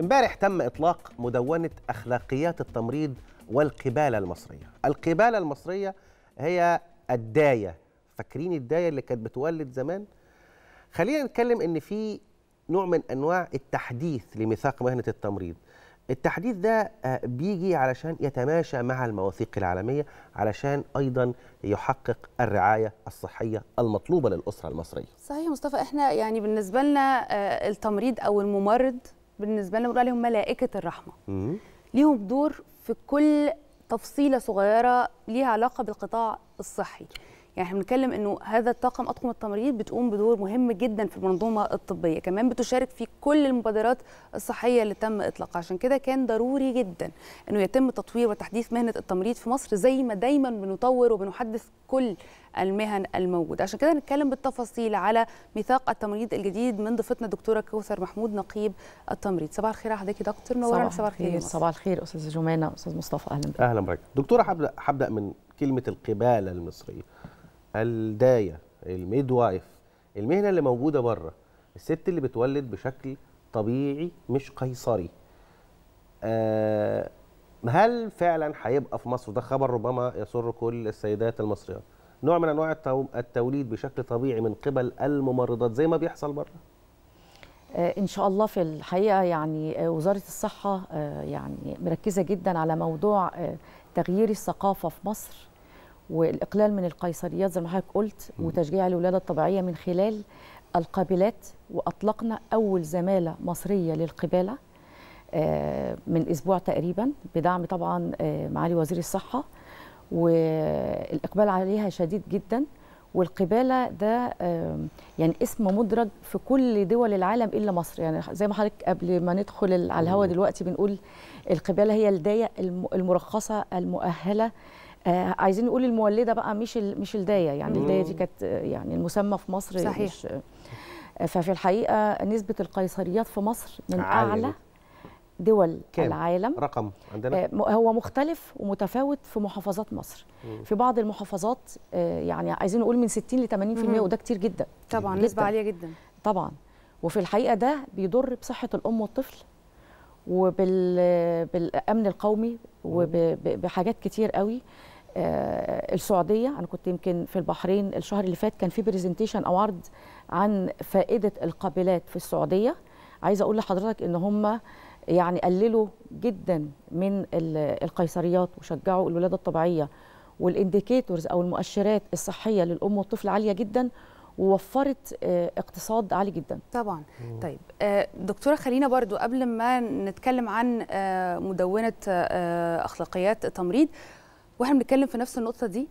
امبارح تم إطلاق مدونة أخلاقيات التمريض والقبالة المصرية. القبالة المصرية هي الداية، فاكرين الداية اللي كانت بتولد زمان؟ خلينا نتكلم إن في نوع من أنواع التحديث لميثاق مهنة التمريض. التحديث ده بيجي علشان يتماشى مع المواثيق العالمية، علشان أيضا يحقق الرعاية الصحية المطلوبة للأسرة المصرية. صحيح مصطفى، احنا يعني بالنسبة لنا التمريض أو الممرض بالنسبة لنا بنقول عليهم ملائكة الرحمة. ليهم دور في كل تفصيلة صغيرة ليها علاقة بالقطاع الصحي. يعني احنا بنتكلم انه هذا الطاقم اطقم التمريض بتقوم بدور مهم جدا في المنظومه الطبيه، كمان بتشارك في كل المبادرات الصحيه اللي تم اطلاقها، عشان كده كان ضروري جدا انه يتم تطوير وتحديث مهنه التمريض في مصر زي ما دايما بنطور وبنحدث كل المهن الموجوده، عشان كده هنتكلم بالتفاصيل على ميثاق التمريض الجديد من ضيفتنا الدكتوره كوثر محمود نقيب التمريض. صباح الخير على حضرتك يا دكتور نوران. صباح الخير. صباح الخير استاذ جومانا استاذ مصطفى، اهلا بك. اهلا بك دكتوره. هبدا من كلمه القباله المصريه، الداية، الميدوايف، المهنة اللي موجودة بره، الست اللي بتولد بشكل طبيعي مش قيصري. هل فعلا هيبقى في مصر، ده خبر ربما يسر كل السيدات المصريات، نوع من انواع التوليد بشكل طبيعي من قبل الممرضات زي ما بيحصل بره؟ إن شاء الله. في الحقيقة يعني وزارة الصحة يعني مركزة جدا على موضوع تغيير الثقافة في مصر والإقلال من القيصريات زي ما حضرتك قلت، وتشجيع الولادة الطبيعية من خلال القابلات، وأطلقنا أول زمالة مصرية للقبالة من أسبوع تقريبا بدعم طبعا معالي وزير الصحة، والإقبال عليها شديد جدا. والقبالة ده يعني اسم مدرج في كل دول العالم إلا مصر، يعني زي ما حضرتك قبل ما ندخل على الهواء دلوقتي بنقول القبالة هي الداية المرخصة المؤهلة، عايزين نقول المولده بقى مش الدايه، يعني الدايه دي كانت يعني المسمى في مصر صحيح. مش ففي الحقيقه نسبه القيصريات في مصر من اعلى دول العالم. رقم عندنا هو مختلف ومتفاوت في محافظات مصر. في بعض المحافظات يعني عايزين نقول من 60 ل 80% وده كتير جدا طبعا، نسبه عاليه جدا طبعا. وفي الحقيقه ده بيضر بصحه الام والطفل وبالامن القومي وبحاجات كتير قوي. السعوديه، انا كنت يمكن في البحرين الشهر اللي فات، كان في برزنتيشن او عرض عن فائده القابلات في السعوديه. عايزه اقول لحضرتك ان هم يعني قللوا جدا من القيصريات وشجعوا الولاده الطبيعيه، والانديكيتورز او المؤشرات الصحيه للام والطفل عاليه جدا، ووفرت اقتصاد عالي جدا طبعا. طيب دكتوره، خلينا برضو قبل ما نتكلم عن مدونه اخلاقيات التمريض واحنا بنتكلم في نفس النقطه دي،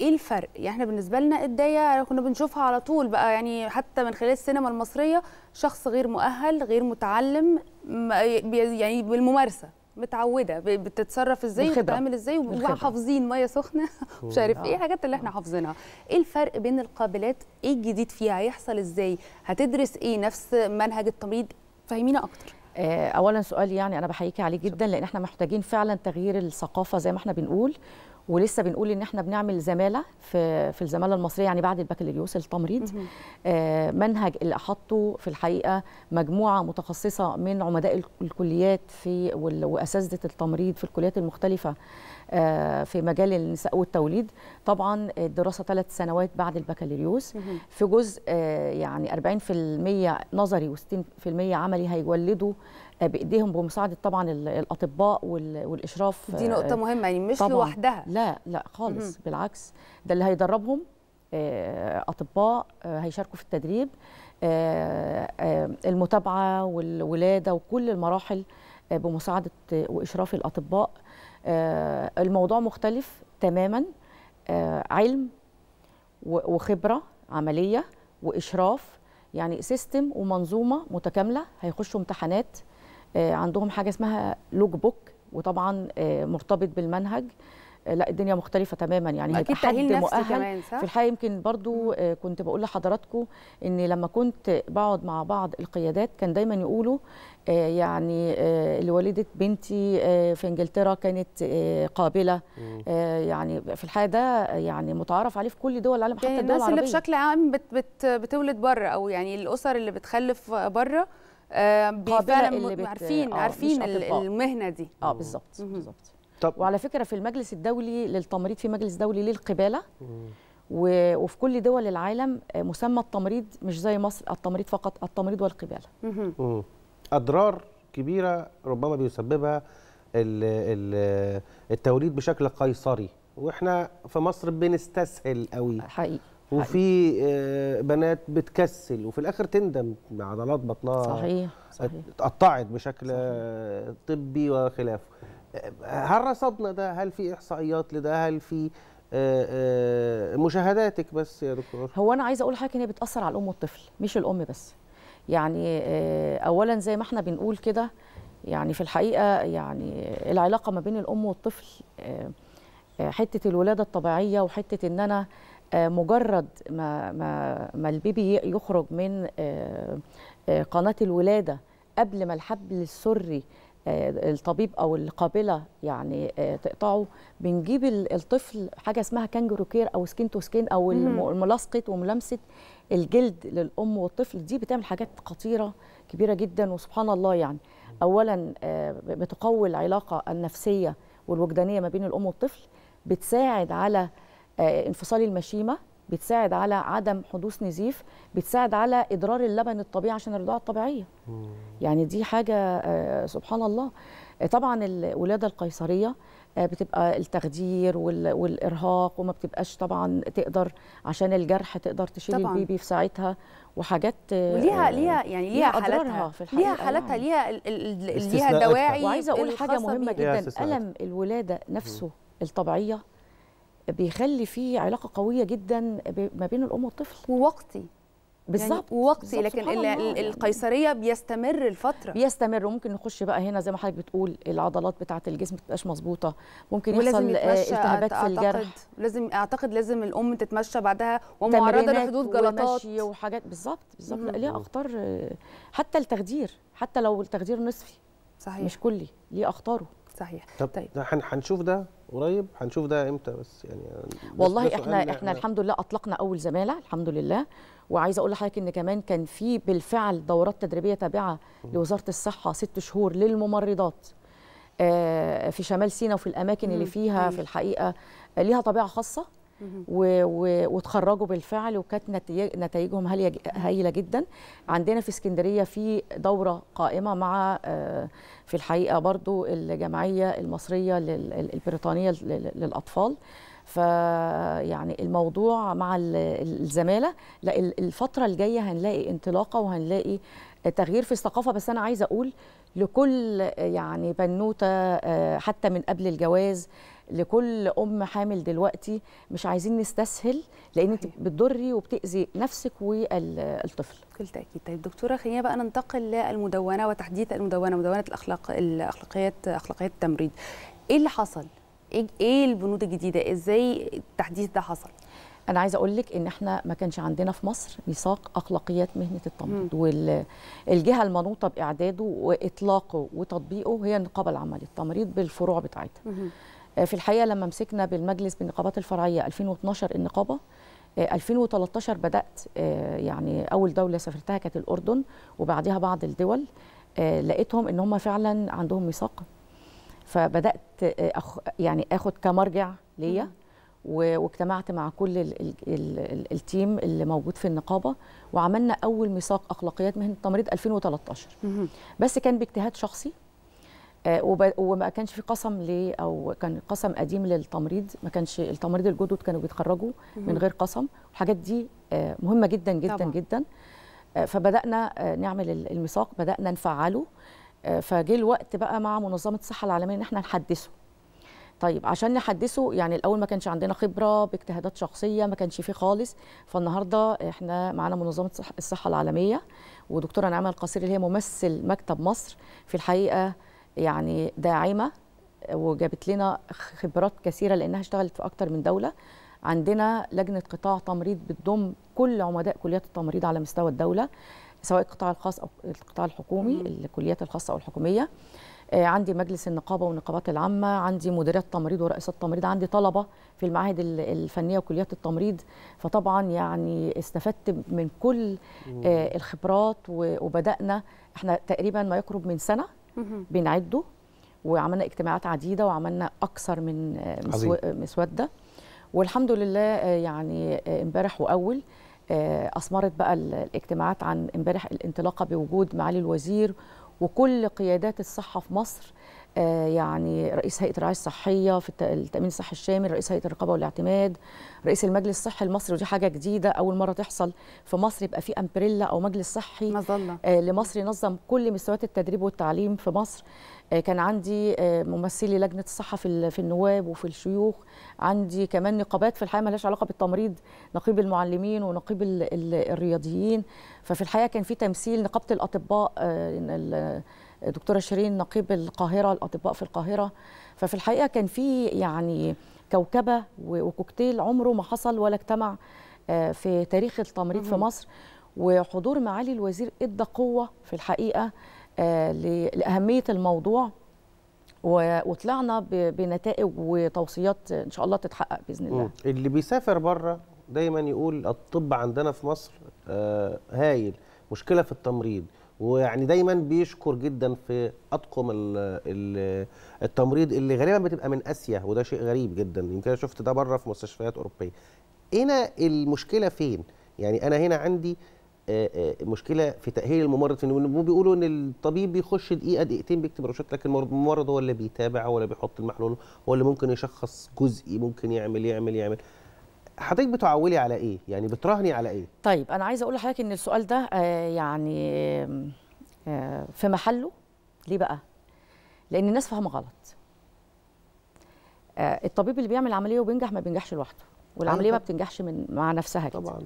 ايه الفرق؟ يعني احنا بالنسبه لنا الداية كنا بنشوفها على طول بقى، يعني حتى من خلال السينما المصريه، شخص غير مؤهل غير متعلم، يعني بالممارسه متعوده بتتصرف ازاي وبتتعامل ازاي، وحافظين ميه سخنه مش عارف ايه، حاجات اللي احنا حافظينها. ايه الفرق بين القابلات؟ ايه الجديد فيها؟ هيحصل ازاي؟ هتدرس ايه؟ نفس منهج التمريض؟ فهمينا اكتر. اولا سؤال يعني انا بحييكي عليه جدا، لان احنا محتاجين فعلا تغيير الثقافه زي ما احنا بنقول، ولسه بنقول ان احنا بنعمل زماله في الزماله المصريه، يعني بعد البكالوريوس التمريض. منهج اللي احطه في الحقيقه مجموعه متخصصه من عمداء الكليات في واساتذه التمريض في الكليات المختلفه في مجال النساء والتوليد. طبعا الدراسه 3 سنوات بعد البكالوريوس، في جزء يعني 40% نظري و60% عملي هيولدوا بايديهم بمساعده طبعا الاطباء والاشراف. دي نقطه مهمه، يعني مش لوحدها، لا لا خالص، بالعكس ده اللي هيدربهم اطباء هيشاركوا في التدريب، المتابعه والولاده وكل المراحل بمساعده واشراف الاطباء. الموضوع مختلف تماما، علم وخبره عمليه واشراف، يعني سيستم ومنظومه متكامله. هيخشوا امتحانات، عندهم حاجه اسمها لوج بوك، وطبعا مرتبط بالمنهج. لا الدنيا مختلفه تماما، يعني هيبقى حد مؤهل في الحقيقه. يمكن برضو كنت بقول لحضراتكم ان لما كنت بقعد مع بعض القيادات كان دايما يقولوا يعني اللي ولدت بنتي في انجلترا كانت قابله، يعني في الحقيقه ده يعني متعارف عليه في كل دول العالم، حتى الدول العربيه. الناس اللي بشكل عام بتولد بره، او يعني الاسر اللي بتخلف بره فعلا عارفين المهنه دي. بالظبط بالظبط. وعلى فكره في المجلس الدولي للتمريض، في مجلس دولي للقباله، وفي كل دول العالم مسمى التمريض، مش زي مصر التمريض فقط، التمريض والقباله. اضرار كبيره ربما بيسببها التوليد بشكل قيصري، واحنا في مصر بنستسهل قوي حقيقي، وفي بنات بتكسل وفي الاخر تندم، عضلات بطنها صحيح اتقطعت بشكل طبي وخلافه. هل رصدنا ده؟ هل في احصائيات لده؟ هل في مشاهداتك بس يا دكتور؟ هو انا عايزه اقول حاجه، ان هي بتاثر على الام والطفل، مش الام بس. يعني اولا زي ما احنا بنقول كده، يعني في الحقيقه يعني العلاقه ما بين الام والطفل، حته الولاده الطبيعيه وحته ان انا مجرد ما البيبي يخرج من قناه الولاده قبل ما الحبل السري الطبيب او القابله يعني تقطعه، بنجيب الطفل حاجه اسمها كانجرو كير او سكين تو سكين، او ملاصقه وملامسه الجلد للام والطفل. دي بتعمل حاجات خطيره كبيره جدا، وسبحان الله يعني اولا بتقوي العلاقه النفسيه والوجدانيه ما بين الام والطفل، بتساعد على انفصال المشيمه، بتساعد على عدم حدوث نزيف، بتساعد على إدرار اللبن الطبيعي عشان الرضاعة الطبيعية. يعني دي حاجة سبحان الله. طبعا الولادة القيصرية بتبقى التخدير والإرهاق، وما بتبقاش طبعا تقدر عشان الجرح تقدر تشيل طبعاً البيبي في ساعتها، وحاجات ليها حالتها في الحقيقة، ليها حالتها، ليها دواعي. وعايزة أقول حاجة مهمة جدا، ألم الولادة نفسه الطبيعية بيخلي فيه علاقه قويه جدا ما بين الام والطفل، ووقتي بالظبط يعني ووقتي. لكن القيصريه بيستمر الفتره، بيستمر، وممكن نخش بقى هنا زي ما حضرتك بتقول العضلات بتاعه الجسم ما تبقاش مظبوطه، ممكن يحصل التهابات في الجرح. لازم الام تتمشى بعدها، ومعرضه لحدوث جلطات وحاجات. بالظبط بالظبط. ليها اخطار، حتى التخدير، حتى لو التخدير نصفي صحيح مش كلي ليه اخطاره. صحيح. طيب هنشوف ده قريب، هنشوف ده امتى بس يعني؟ والله بس احنا الحمد لله اطلقنا اول زماله الحمد لله. وعايزه اقول لحضرتك ان كمان كان في بالفعل دورات تدريبيه تابعه لوزاره الصحه 6 شهور للممرضات في شمال سيناء، وفي الاماكن اللي فيها في الحقيقه ليها طبيعه خاصه، واتخرجوا بالفعل، وكانت نتائجهم هايله جدا. عندنا في اسكندريه في دوره قائمه مع في الحقيقه برضو الجمعيه المصريه البريطانيه للاطفال. فيعني الموضوع مع الزماله، لا الفتره الجايه هنلاقي انطلاقه، وهنلاقي تغيير في الثقافه. بس انا عايزه اقول لكل يعني بنوته حتى من قبل الجواز، لكل ام حامل دلوقتي، مش عايزين نستسهل، لان انت بتضري وبتاذي نفسك والطفل بكل تاكيد. طيب دكتوره، خلينا بقى ننتقل للمدونه وتحديث المدونه، مدونه اخلاقيات التمريض. ايه اللي حصل؟ ايه البنود الجديده؟ ازاي التحديث ده حصل؟ انا عايزه اقول لك ان احنا ما كانش عندنا في مصر ميثاق اخلاقيات مهنه التمريض، والجهه المنوطه باعداده واطلاقه وتطبيقه هي النقابه العامه للتمريض بالفروع بتاعتها. في الحقيقه لما مسكنا بالمجلس بالنقابات الفرعيه 2012 النقابه، 2013 بدات يعني اول دوله سافرتها كانت الاردن، وبعدها بعض الدول، لقيتهم ان هم فعلا عندهم ميثاق. فبدات يعني اخد كمرجع ليا، واجتمعت مع كل التيم اللي موجود في النقابه، وعملنا اول ميثاق اخلاقيات مهنه التمريض 2013. بس كان باجتهاد شخصي، وما كانش في قسم او كان قسم قديم للتمريض، ما كانش التمريض الجدد كانوا بيتخرجوا من غير قسم، والحاجات دي مهمه جدا جدا طبعا. جدا. فبدانا نعمل الميثاق، بدانا نفعله. فجه الوقت بقى مع منظمه الصحه العالميه ان احنا نحدثه. طيب عشان نحدثه، يعني الاول ما كانش عندنا خبره، باجتهادات شخصيه ما كانش فيه خالص. فالنهارده احنا معانا منظمه الصحه العالميه، ودكتوره نعمه القصيري اللي هي ممثل مكتب مصر في الحقيقه يعني داعمه، وجابت لنا خبرات كثيره لانها اشتغلت في اكتر من دوله. عندنا لجنه قطاع تمريض بتضم كل عمداء كليات التمريض على مستوى الدوله، سواء القطاع الخاص او القطاع الحكومي، الكليات الخاصه او الحكوميه. عندي مجلس النقابه والنقابات العامه، عندي مديرات تمريض ورئيسات تمريض، عندي طلبه في المعاهد الفنيه وكليات التمريض. فطبعا يعني استفدت من كل الخبرات، وبدانا احنا تقريبا ما يقرب من سنه بنعده، وعملنا اجتماعات عديده وعملنا اكثر من مسوده، والحمد لله يعني امبارح واول اثمرت بقى الاجتماعات عن امبارح الانطلاقه بوجود معالي الوزير وكل قيادات الصحه في مصر، يعني رئيس هيئه الرعايه الصحيه في التامين الصحي الشامل، رئيس هيئه الرقابه والاعتماد، رئيس المجلس الصحي المصري، ودي حاجه جديده اول مره تحصل في مصر، يبقى في امبريلا او مجلس صحي مظله لمصر ينظم كل مستويات التدريب والتعليم في مصر. كان عندي ممثلي لجنه الصحه في النواب وفي الشيوخ، عندي كمان نقابات في الحقيقه مالهاش علاقه بالتمريض، نقيب المعلمين ونقيب الرياضيين، ففي الحقيقه كان في تمثيل نقابه الاطباء، دكتورة شيرين نقيب القاهرة، الأطباء في القاهرة. ففي الحقيقة كان في يعني كوكبة وكوكتيل عمره ما حصل ولا اجتمع في تاريخ التمريض في مصر. وحضور معالي الوزير ادى قوة في الحقيقة لأهمية الموضوع، وطلعنا بنتائج وتوصيات إن شاء الله تتحقق بإذن الله. اللي بيسافر بره دايما يقول الطب عندنا في مصر هايل، مشكلة في التمريض، ويعني دايما بيشكر جدا في اطقم التمريض اللي غالبا بتبقى من اسيا، وده شيء غريب جدا. يمكن انا شفت ده بره في مستشفيات اوروبيه. هنا المشكله فين؟ يعني انا هنا عندي مشكله في تاهيل الممرض، في بيقولوا ان الطبيب بيخش دقيقه دقيقتين بيكتب روشته، لكن الممرض هو اللي بيتابع، هو اللي بيحط المحلول، هو اللي ممكن يشخص جزئي، ممكن يعمل. حضرتك بتعولي على ايه؟ يعني بتراهني على ايه؟ طيب انا عايزه اقول لحضرتك ان السؤال ده يعني في محله. ليه بقى؟ لان الناس فاهمه غلط. الطبيب اللي بيعمل عمليه وبينجح ما بينجحش لوحده، والعمليه ما بتنجحش مع نفسها كده. طبعا.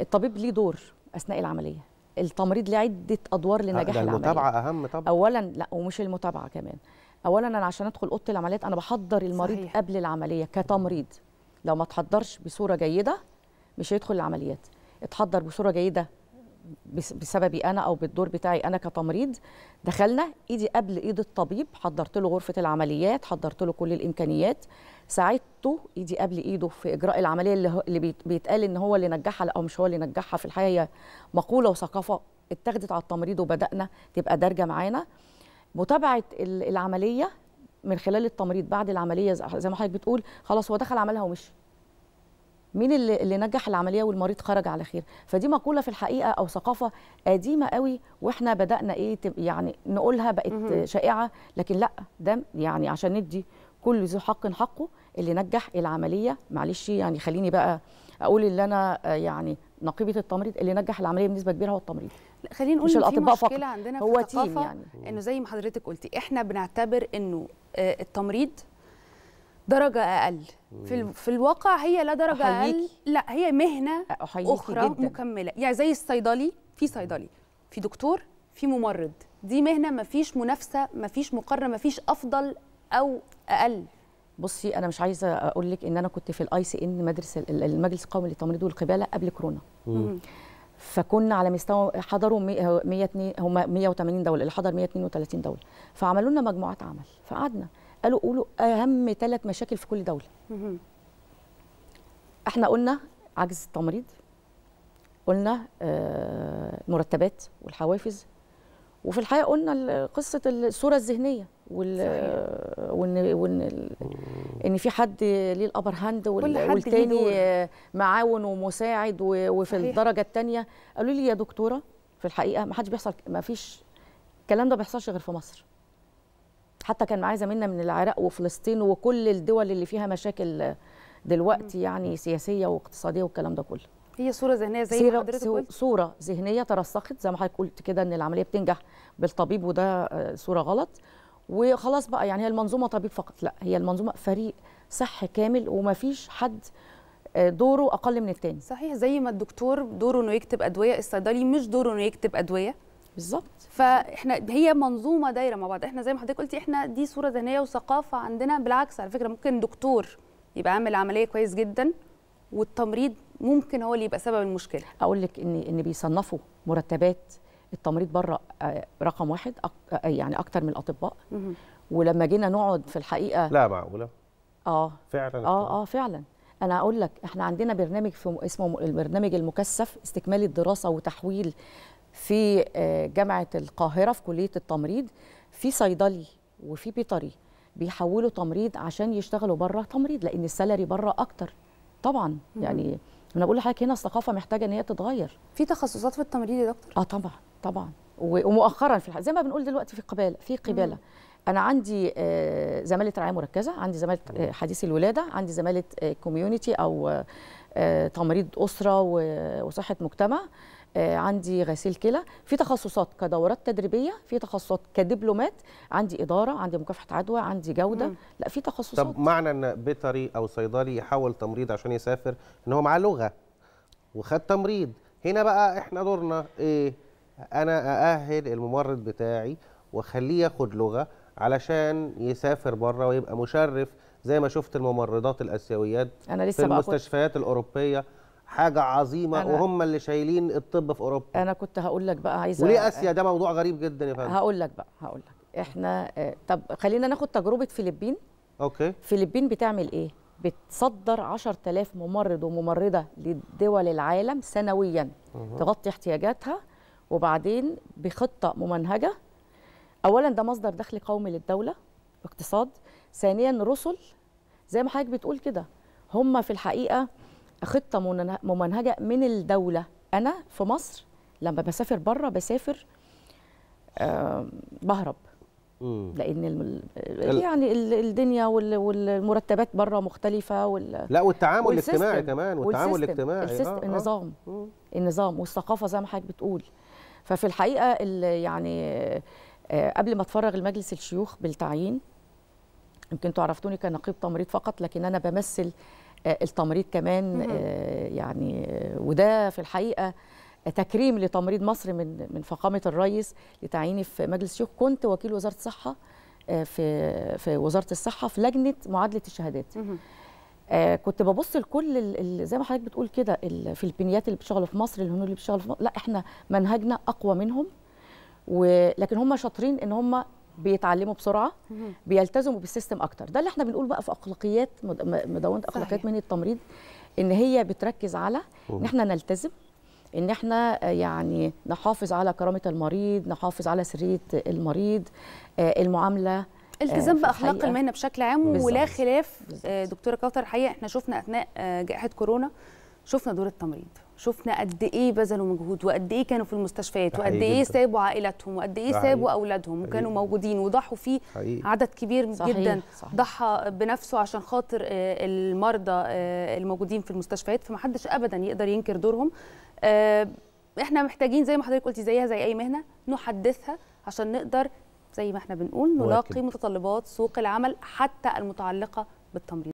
الطبيب ليه دور اثناء العمليه، التمريض ليه عده ادوار لنجاح العمليه. المتابعه اهم طبعا. اولا لا، ومش المتابعه كمان. اولا انا عشان ادخل اوضه العمليات انا بحضر المريض صحيح. قبل العمليه كتمريض، لو ما تحضرش بصوره جيده مش هيدخل العمليات. اتحضر بصوره جيده بسببي انا او بالدور بتاعي انا كتمريض. دخلنا ايدي قبل ايد الطبيب، حضرت له غرفه العمليات، حضرت له كل الامكانيات، ساعدته ايدي قبل ايده في اجراء العمليه اللي بيتقال ان هو اللي نجحها، او مش هو اللي نجحها. في الحقيقه هي مقوله وثقافه اتخذت على التمريض وبدانا تبقى دارجه معانا. متابعه العمليه من خلال التمريض بعد العمليه، زي ما حضرتك بتقول خلاص هو دخل عملها ومشي، مين اللي نجح العمليه والمريض خرج على خير؟ فدي مقوله في الحقيقه او ثقافه قديمه قوي، واحنا بدانا ايه يعني نقولها بقت شائعه، لكن لا ده يعني عشان ندي كل ذو حق حقه. اللي نجح العمليه، معلش يعني خليني بقى اقول اللي انا يعني نقيبه التمريض، اللي نجح العمليه بنسبه كبيره هو التمريض. لا خلينا نقول ان في مشكله عندنا في الثقافه، يعني انه زي ما حضرتك قلتي احنا بنعتبر انه التمريض درجه اقل، في الواقع هي لا درجه اقل، لا هي مهنه اخرى جداً مكمله. يعني زي الصيدلي، في صيدلي، في دكتور، في ممرض، دي مهنه ما فيش منافسه، ما فيش مقارنه، ما فيش افضل او اقل. بصي انا مش عايزه اقول لك ان انا كنت في ICN مدرسه المجلس القومي للتمريض والقباله قبل كورونا، فكنا على مستوى حضروا 102، هم 180 دوله، اللي حضر 132 دوله، فعملوا لنا مجموعات عمل، فقعدنا قالوا قولوا اهم 3 مشاكل في كل دوله. احنا قلنا عجز التمريض، قلنا المرتبات والحوافز، وفي الحقيقه قلنا قصه الصوره الذهنيه، وان ان في حد ليه الابر هاند والتاني معاون ومساعد، وفي الدرجه الثانيه قالوا لي يا دكتوره في الحقيقه ما حدش بيحصل، ما فيش الكلام ده بيحصلش غير في مصر. حتى كان معايا زميلنا من العراق وفلسطين وكل الدول اللي فيها مشاكل دلوقتي يعني سياسيه واقتصاديه والكلام ده كله. هي صوره ذهنيه زي ما حضرتك قلت، صوره ذهنيه ترسخت زي ما حضرتك قلت كده ان العمليه بتنجح بالطبيب، وده صوره غلط. وخلاص بقى يعني هي المنظومه طبيب فقط، لا هي المنظومه فريق صحي كامل، ومفيش حد دوره اقل من التاني. صحيح، زي ما الدكتور دوره انه يكتب ادويه، الصيدلي مش دوره انه يكتب ادويه. بالظبط. فاحنا هي منظومه دايره مع بعض. احنا زي ما حضرتك قلتي احنا دي صوره ذهنيه وثقافه عندنا. بالعكس على فكره، ممكن دكتور يبقى عامل عمليه كويس جدا، والتمريض ممكن هو اللي يبقى سبب المشكله. اقول لك ان بيصنفوا مرتبات التمريض بره رقم واحد، يعني اكتر من الاطباء. ولما جينا نقعد في الحقيقه لا معقوله فعلا فعلا. انا اقول لك احنا عندنا برنامج اسمه البرنامج المكثف استكمال الدراسه وتحويل في جامعه القاهره في كليه التمريض، في صيدلي وفي بيطري بيحولوا تمريض عشان يشتغلوا بره تمريض، لان السالري بره اكتر طبعا. يعني انا بقول لحضرتك هنا الثقافه محتاجه ان هي تتغير. في تخصصات في التمريض يا دكتور؟ طبعا طبعا. ومؤخرا في زي ما بنقول دلوقتي في قباله، في قباله. انا عندي زماله رعايه مركزه، عندي زماله حديثي الولاده، عندي زماله كوميونتي او تمريض اسره وصحه مجتمع، عندي غسيل كلى. في تخصصات كدورات تدريبيه، في تخصصات كدبلومات، عندي اداره، عندي مكافحه عدوى، عندي جوده. لا في تخصصات. طب معنى ان بيطري او صيدلي يحول تمريض عشان يسافر ان هو معاه لغه وخد تمريض. هنا بقى احنا دورنا ايه؟ انا ااهل الممرض بتاعي واخليه ياخد لغه علشان يسافر بره ويبقى مشرف، زي ما شفت الممرضات الاسيويات أنا لسه في المستشفيات الاوروبيه، حاجه عظيمه، وهم اللي شايلين الطب في اوروبا. انا كنت هقول لك بقى عايزه وليه اسيا، ده موضوع غريب جدا يا فندم. هقول لك بقى، هقول لك احنا طب خلينا ناخد تجربه فلبين. اوكي. فلبين بتعمل ايه؟ بتصدر 10000 ممرض وممرضه لدول العالم سنويا تغطي احتياجاتها، وبعدين بخطه ممنهجه. اولا ده مصدر دخل قومي للدوله، اقتصاد. ثانيا رسل زي ما حضرتك بتقول كده، هم في الحقيقه خطه ممنهجه من الدوله. انا في مصر لما بسافر بره بسافر بهرب، لان يعني الدنيا والمرتبات بره مختلفه لا والتعامل الاجتماعي كمان، والتعامل الاجتماعي النظام النظام والثقافه زي ما حضرتك بتقول. ففي الحقيقه يعني قبل ما اتفرغ لمجلس الشيوخ بالتعيين، يمكن انتوا عرفتوني كنقيب تمريض فقط، لكن انا بمثل التمريض كمان. يعني وده في الحقيقه تكريم لتمريض مصر من فخامه الرئيس لتعييني في مجلس الشيوخ. كنت وكيل وزاره الصحه في وزاره الصحه في لجنه معادله الشهادات. كنت ببص لكل زي ما حضرتك بتقول كده، الفلبينيات اللي بتشتغلوا في مصر، الهنود اللي بيشتغلوا في مصر. لا احنا منهجنا اقوى منهم، ولكن هم شاطرين ان هم بيتعلموا بسرعه، بيلتزموا بالسيستم اكتر. ده اللي احنا بنقول بقى في اخلاقيات مدونه اخلاقيات من التمريض، ان هي بتركز على ان احنا نلتزم، ان احنا يعني نحافظ على كرامه المريض، نحافظ على سريه المريض، المعامله، التزام باخلاق المهنه بشكل عام. ولا خلاف دكتوره كوثر، الحقيقه احنا شفنا اثناء جائحه كورونا شفنا دور التمريض، شفنا قد ايه بذلوا مجهود، وقد ايه كانوا في المستشفيات، وقد ايه سابوا عائلاتهم، وقد ايه سابوا اولادهم وكانوا موجودين، وضحوا فيه عدد كبير جدا. ضحى بنفسه عشان خاطر المرضى الموجودين في المستشفيات، فمحدش ابدا يقدر ينكر دورهم. احنا محتاجين زي ما حضرتك قلتي زيها زي اي مهنه نحدثها عشان نقدر زي ما احنا بنقول نلاقي متطلبات سوق العمل حتى المتعلقه بالتمريض.